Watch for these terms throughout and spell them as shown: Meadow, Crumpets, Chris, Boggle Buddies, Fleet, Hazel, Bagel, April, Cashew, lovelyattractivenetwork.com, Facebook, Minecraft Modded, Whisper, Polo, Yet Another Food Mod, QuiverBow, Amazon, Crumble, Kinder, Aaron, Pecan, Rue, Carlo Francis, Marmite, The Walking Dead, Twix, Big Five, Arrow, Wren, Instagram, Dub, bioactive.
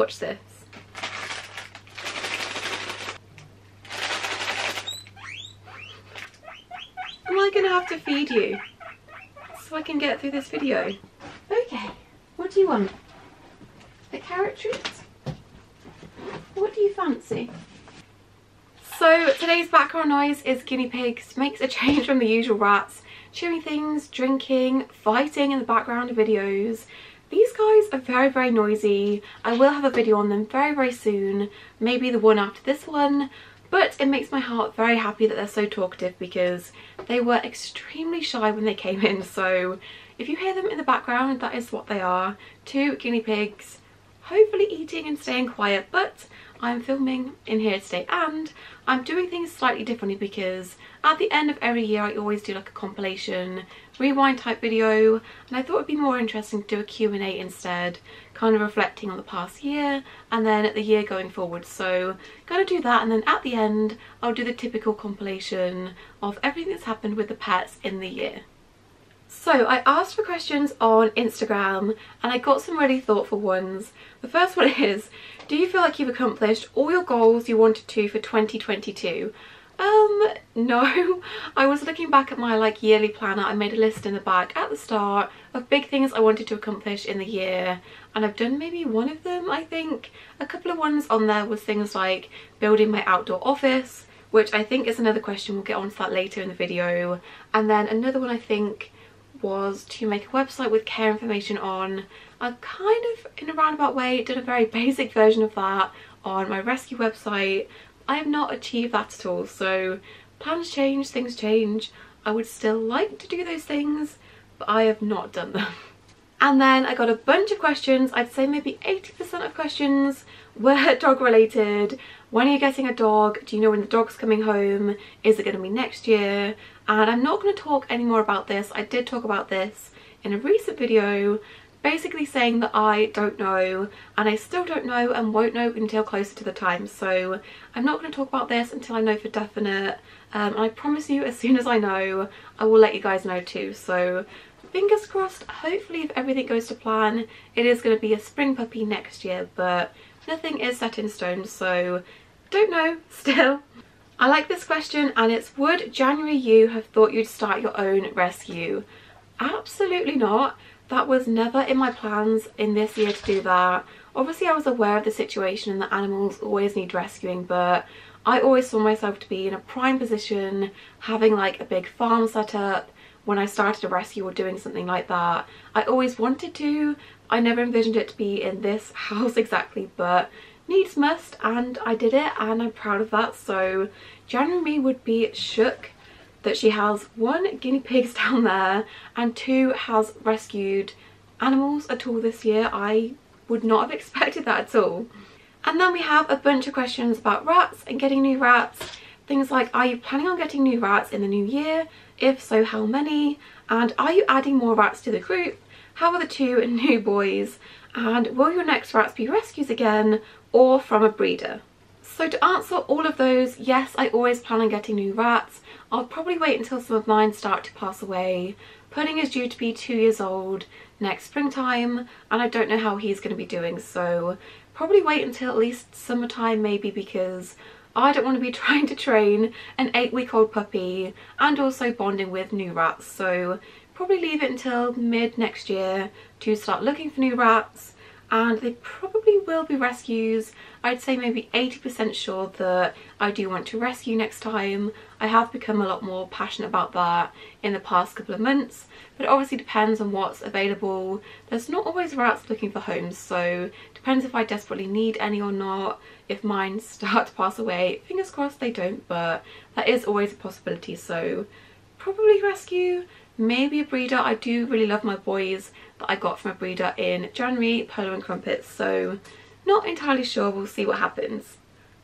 Watch this. Am I going to have to feed you so I can get through this video? Okay, what do you want? The carrot treat? What do you fancy? So today's background noise is guinea pigs. Makes a change from the usual rats. Chewing things, drinking, fighting in the background of videos. These guys are very noisy. I will have a video on them very soon, maybe the one after this one, but it makes my heart very happy that they're so talkative because they were extremely shy when they came in. So if you hear them in the background, that is what they are. Two guinea pigs, hopefully eating and staying quiet, but I'm filming in here today and I'm doing things slightly differently because at the end of every year I always do like a compilation rewind type video, and I thought it would be more interesting to do a Q&A instead, kind of reflecting on the past year and then the year going forward. So gonna do that, and then at the end I'll do the typical compilation of everything that's happened with the pets in the year. So I asked for questions on Instagram and I got some really thoughtful ones. The first one is, do you feel like you've accomplished all your goals you wanted to for 2022? No. I was looking back at my like yearly planner. I made a list in the back at the start of big things I wanted to accomplish in the year, and I've done maybe one of them, I think. A couple of ones on there was things like building my outdoor office, which I think is another question, we'll get onto that later in the video. And then another one I think was to make a website with care information on. I kind of, in a roundabout way, did a very basic version of that on my rescue website. I have not achieved that at all, so plans change, things change. I would still like to do those things, but I have not done them. And then I got a bunch of questions. I'd say maybe 80% of questions were dog related. When are you getting a dog? Do you know when the dog's coming home? Is it going to be next year? And I'm not going to talk any more about this. I did talk about this in a recent video, basically saying that I don't know, and I still don't know and won't know until closer to the time. So I'm not going to talk about this until I know for definite. And I promise you, as soon as I know, I will let you guys know too. So fingers crossed, hopefully if everything goes to plan, it is going to be a spring puppy next year, but nothing is set in stone, so don't know still. I like this question, and it's, would January you have thought you'd start your own rescue? Absolutely not. That was never in my plans in this year to do that. Obviously I was aware of the situation and that animals always need rescuing, but I always saw myself to be in a prime position, having like a big farm set up, when I started a rescue or doing something like that. I always wanted to. I never envisioned it to be in this house exactly, but needs must, and I did it and I'm proud of that. So January would be shook that she has one guinea pigs down there and two has rescued animals at all this year. I would not have expected that at all. And then we have a bunch of questions about rats and getting new rats. Things like, are you planning on getting new rats in the new year? If so, how many? And are you adding more rats to the group? How are the two new boys? And will your next rats be rescues again or from a breeder? So to answer all of those, yes, I always plan on getting new rats. I'll probably wait until some of mine start to pass away. Pudding is due to be 2 years old next springtime, and I don't know how he's going to be doing, so probably wait until at least summertime maybe, because I don't want to be trying to train an 8-week-old puppy and also bonding with new rats. So probably leave it until mid next year to start looking for new rats, and they probably will be rescues. I'd say maybe 80% sure that I do want to rescue next time. I have become a lot more passionate about that in the past couple of months, but it obviously depends on what's available. There's not always rats looking for homes, so depends if I desperately need any or not. If mine start to pass away, fingers crossed they don't, but that is always a possibility. So probably rescue, maybe a breeder. I do really love my boys that I got from a breeder in January, Polo and Crumpets, so not entirely sure, we'll see what happens.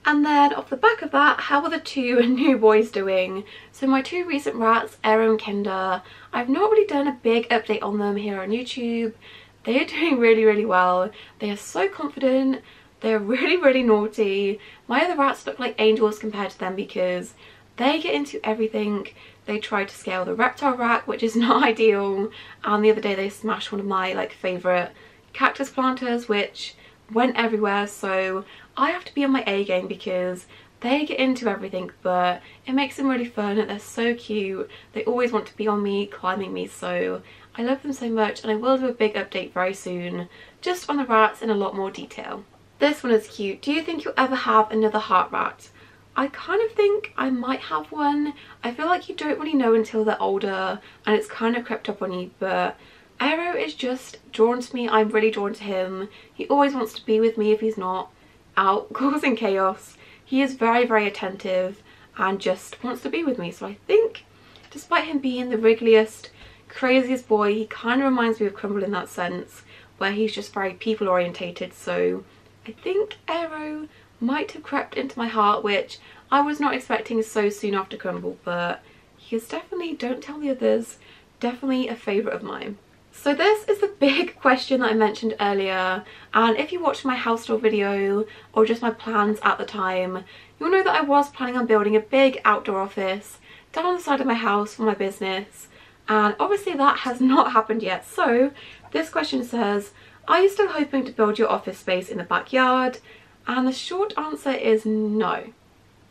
And then off the back of that, how are the two new boys doing? So my two recent rats, Aaron and Kinder, I've not really done a big update on them here on YouTube. They are doing really well. They are so confident. They're really naughty. My other rats look like angels compared to them because they get into everything. They try to scale the reptile rack, which is not ideal. And the other day they smashed one of my like favourite cactus planters, which went everywhere, so I have to be on my A game because they get into everything, but it makes them really fun. They're so cute. They always want to be on me, climbing me, so I love them so much, and I will do a big update very soon just on the rats in a lot more detail. This one is cute. Do you think you'll ever have another heart rat? I kind of think I might have one. I feel like you don't really know until they're older and it's kind of crept up on you, but Arrow is just drawn to me. I'm really drawn to him. He always wants to be with me if he's not out causing chaos. He is very, very attentive and just wants to be with me. So I think despite him being the wriggliest, craziest boy, he kind of reminds me of Crumble in that sense, where he's just very people orientated. So I think Arrow might have crept into my heart, which I was not expecting so soon after Crumble, but he is definitely, don't tell the others, definitely a favourite of mine. So this is the big question that I mentioned earlier, and if you watched my house tour video or just my plans at the time, you'll know that I was planning on building a big outdoor office down on the side of my house for my business, and obviously that has not happened yet. So this question says, are you still hoping to build your office space in the backyard? And the short answer is no.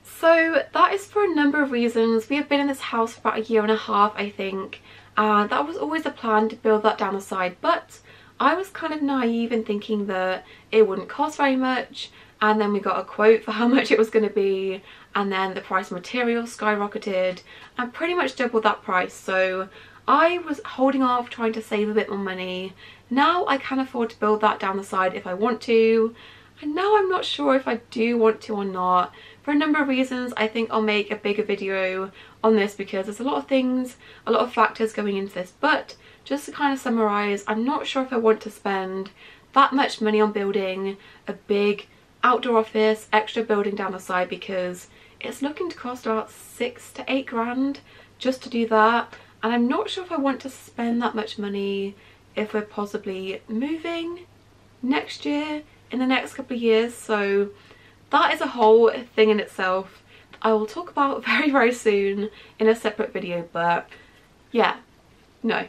So that is for a number of reasons. We have been in this house for about a year and a half, I think, and that was always the plan to build that down the side, but I was kind of naive in thinking that it wouldn't cost very much, and then we got a quote for how much it was going to be, and then the price of materials skyrocketed and pretty much doubled that price. So I was holding off, trying to save a bit more money. Now I can afford to build that down the side if I want to, and now I'm not sure if I do want to or not. For a number of reasons, I think I'll make a bigger video on this because there's a lot of things, a lot of factors going into this, but just to kind of summarise, I'm not sure if I want to spend that much money on building a big outdoor office, extra building down the side, because it's looking to cost about 6 to 8 grand just to do that, and I'm not sure if I want to spend that much money if we're possibly moving next year, in the next couple of years. So that is a whole thing in itself that I will talk about very, very soon in a separate video, but yeah, no.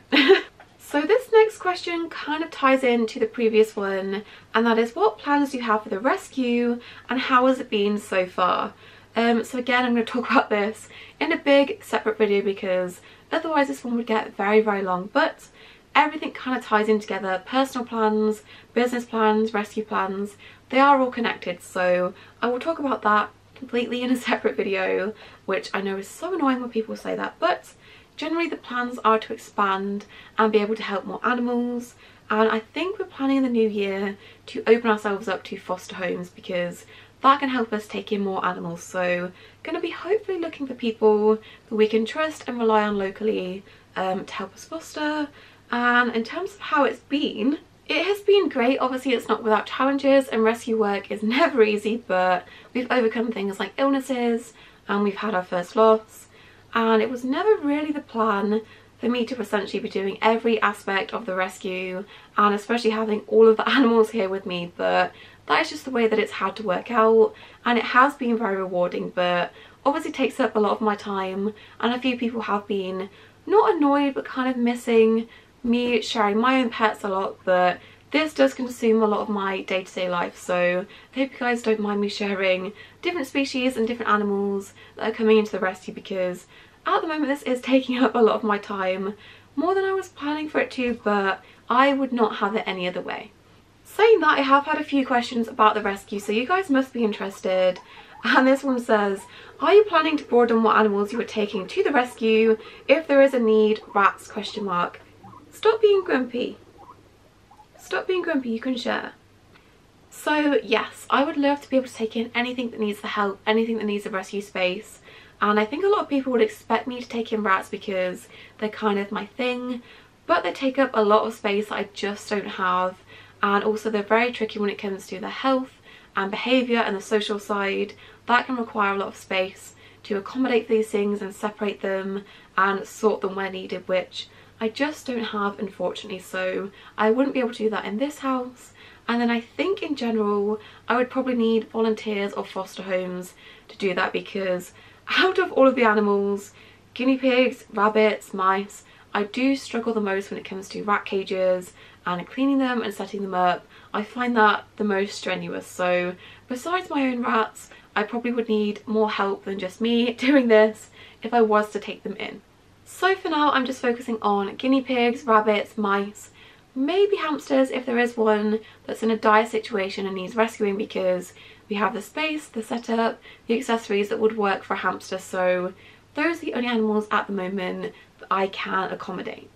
So this next question kind of ties into the previous one, and that is, what plans do you have for the rescue and how has it been so far? So again, I'm going to talk about this in a big separate video because otherwise this one would get very, very long, but everything kind of ties in together. Personal plans, business plans, rescue plans, they are all connected, so I will talk about that completely in a separate video, which I know is so annoying when people say that, but generally the plans are to expand and be able to help more animals, and I think we're planning in the new year to open ourselves up to foster homes because that can help us take in more animals. So going to be hopefully looking for people that we can trust and rely on locally to help us foster. And in terms of how it's been, it has been great. Obviously it's not without challenges, and rescue work is never easy, but we've overcome things like illnesses and we've had our first loss, and it was never really the plan for me to essentially be doing every aspect of the rescue and especially having all of the animals here with me, but that is just the way that it's had to work out, and it has been very rewarding, but obviously takes up a lot of my time, and a few people have been not annoyed but kind of missing me sharing my own pets a lot, but this does consume a lot of my day-to-day life, so I hope you guys don't mind me sharing different species and different animals that are coming into the rescue, because at the moment this is taking up a lot of my time, more than I was planning for it to, but I would not have it any other way. Saying that, I have had a few questions about the rescue, so you guys must be interested. And this one says, are you planning to broaden what animals you are taking to the rescue if there is a need? Rats? Stop being grumpy. Stop being grumpy, you can share. So yes, I would love to be able to take in anything that needs the help, anything that needs a rescue space. And I think a lot of people would expect me to take in rats because they're kind of my thing, but they take up a lot of space that I just don't have. And also they're very tricky when it comes to their health and behaviour and the social side. That can require a lot of space to accommodate these things and separate them and sort them where needed, which I just don't have, unfortunately, so I wouldn't be able to do that in this house. And then I think in general I would probably need volunteers or foster homes to do that, because out of all of the animals, guinea pigs, rabbits, mice, I do struggle the most when it comes to rat cages and cleaning them and setting them up, I find that the most strenuous. So besides my own rats, I probably would need more help than just me doing this if I was to take them in. So for now, I'm just focusing on guinea pigs, rabbits, mice, maybe hamsters if there is one that's in a dire situation and needs rescuing, because we have the space, the setup, the accessories that would work for a hamster. So those are the only animals at the moment that I can accommodate.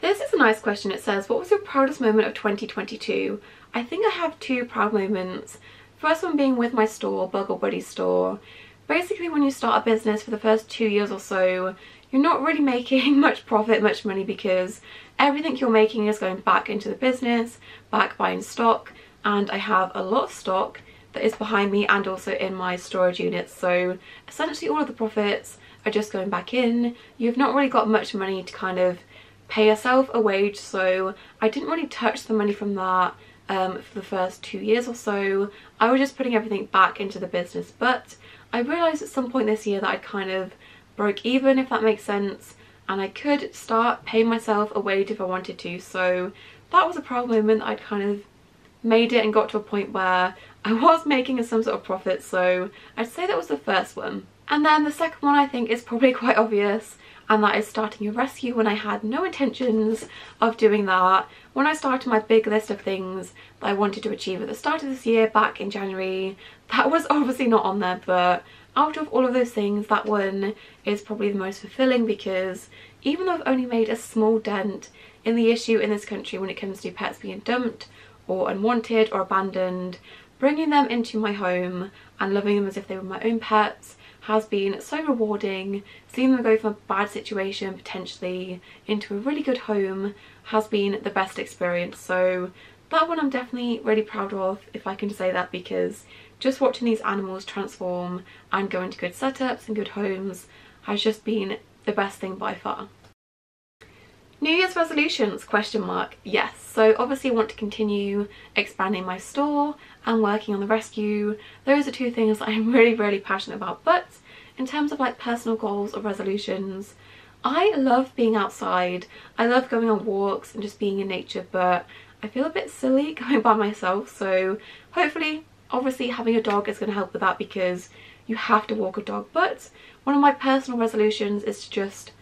This is a nice question. It says, what was your proudest moment of 2022? I think I have two proud moments. First one being with my store, Boggle Buddies store. Basically, when you start a business for the first 2 years or so, you're not really making much profit, much money, because everything you're making is going back into the business, back buying stock, and I have a lot of stock that is behind me and also in my storage units. So essentially all of the profits are just going back in. You've not really got much money to kind of pay yourself a wage, so I didn't really touch the money from that for the first 2 years or so. I was just putting everything back into the business, but I realised at some point this year that I kind of broke even, if that makes sense, and I could start paying myself a wage if I wanted to. So that was a proud moment. I'd kind of made it and got to a point where I was making some sort of profit, so I'd say that was the first one. And then the second one I think is probably quite obvious, and that is starting a rescue when I had no intentions of doing that. When I started my big list of things that I wanted to achieve at the start of this year back in January, that was obviously not on there, but out of all of those things, that one is probably the most fulfilling, because even though I've only made a small dent in the issue in this country when it comes to pets being dumped or unwanted or abandoned, bringing them into my home and loving them as if they were my own pets has been so rewarding. Seeing them go from a bad situation potentially into a really good home has been the best experience. So that one I'm definitely really proud of, if I can say that, because just watching these animals transform and go into good setups and good homes has just been the best thing by far. New Year's resolutions? Yes. So obviously I want to continue expanding my store and working on the rescue. Those are two things that I'm really, really passionate about. But in terms of like personal goals or resolutions, I love being outside. I love going on walks and just being in nature, but I feel a bit silly going by myself. So hopefully, obviously having a dog is going to help with that, because you have to walk a dog. But one of my personal resolutions is to just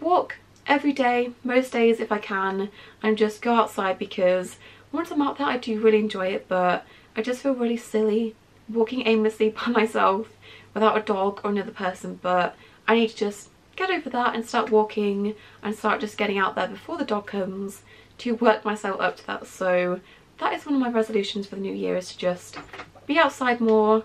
walk every day, most days if I can, and just go outside, because once I'm out there I do really enjoy it, but I just feel really silly walking aimlessly by myself without a dog or another person. But I need to just get over that and start walking and start just getting out there before the dog comes to work myself up to that. So that is one of my resolutions for the new year, is to just be outside more,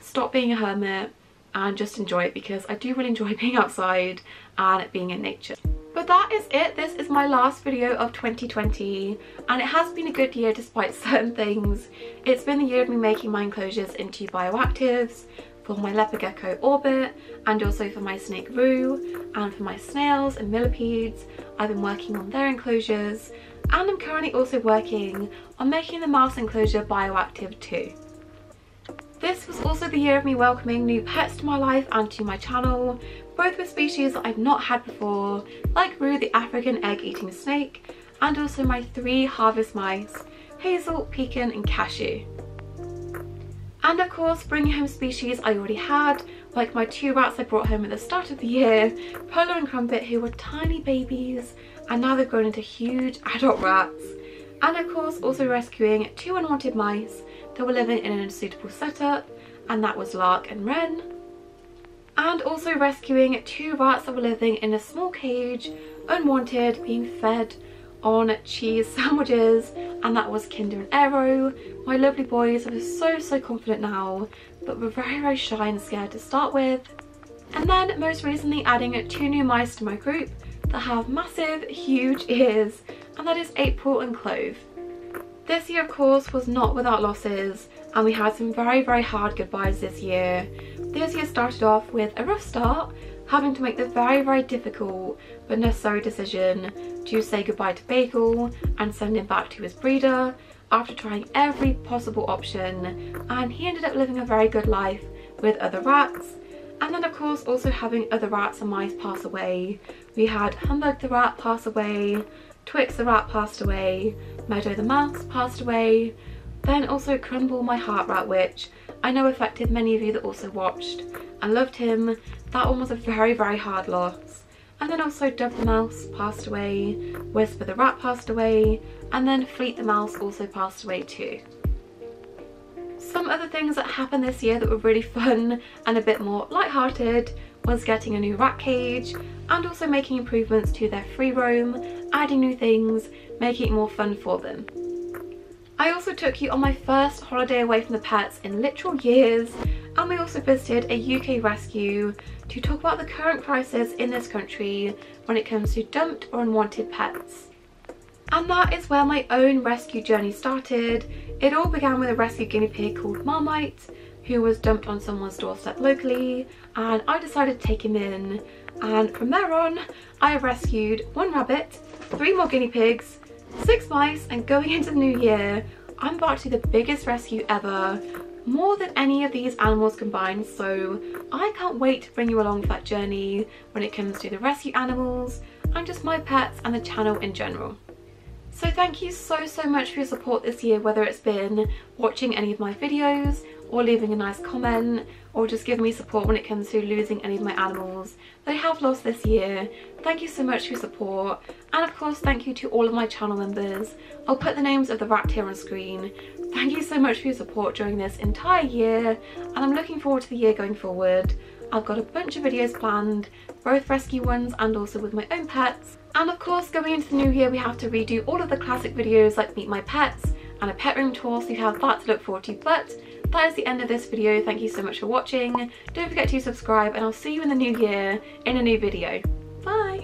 stop being a hermit and just enjoy it, because I do really enjoy being outside and being in nature. But that is it. This is my last video of 2020, and it has been a good year despite certain things. It's been the year of me making my enclosures into bioactives for my leopard gecko Orbit, and also for my snake Rue, and for my snails and millipedes. I've been working on their enclosures, and I'm currently also working on making the mouse enclosure bioactive too. This was also the year of me welcoming new pets to my life and to my channel, both with species that I've not had before, like Rue the African egg-eating snake, and also my three harvest mice, Hazel, Pecan and Cashew. And of course bringing home species I already had, like my two rats I brought home at the start of the year, Polo and Crumpet, who were tiny babies and now they've grown into huge adult rats. And of course also rescuing two unwanted mice that were living in an unsuitable setup, and that was Lark and Wren. And also rescuing two rats that were living in a small cage, unwanted, being fed on cheese sandwiches, and that was Kinder and Arrow. My lovely boys are so confident now, but were very shy and scared to start with. And then most recently adding two new mice to my group that have massive, huge ears, and that is April and Clove. This year, of course, was not without losses, and we had some very hard goodbyes this year. This year started off with a rough start, having to make the very difficult but necessary decision to say goodbye to Bagel and send him back to his breeder after trying every possible option, and he ended up living a very good life with other rats. And then of course also having other rats and mice pass away. We had Humbug the rat pass away, Twix the rat passed away, Meadow the mouse passed away, then also Crumble my heart rat, which I know affected many of you that also watched and loved him. That one was a very hard loss. And then also Dub the mouse passed away, Whisper the rat passed away, and then Fleet the mouse also passed away too. Some other things that happened this year that were really fun and a bit more lighthearted was getting a new rat cage and also making improvements to their free roam, adding new things, making it more fun for them. I also took you on my first holiday away from the pets in literal years, and we also visited a UK rescue to talk about the current crisis in this country when it comes to dumped or unwanted pets. And that is where my own rescue journey started. It all began with a rescue guinea pig called Marmite, who was dumped on someone's doorstep locally, and I decided to take him in. And from there on, I have rescued 1 rabbit, 3 more guinea pigs, 6 mice, and going into the new year, I'm about to do the biggest rescue ever, more than any of these animals combined, so I can't wait to bring you along for that journey when it comes to the rescue animals and just my pets and the channel in general. So thank you so much for your support this year, whether it's been watching any of my videos or leaving a nice comment or just giving me support when it comes to losing any of my animals that I have lost this year. Thank you so much for your support, and of course thank you to all of my channel members. I'll put the names of the rats here on screen. Thank you so much for your support during this entire year, and I'm looking forward to the year going forward. I've got a bunch of videos planned, both rescue ones and also with my own pets. And of course, going into the new year, we have to redo all of the classic videos like Meet My Pets and a pet room tour, so you have that to look forward to. But that is the end of this video. Thank you so much for watching. Don't forget to subscribe, and I'll see you in the new year in a new video. Bye!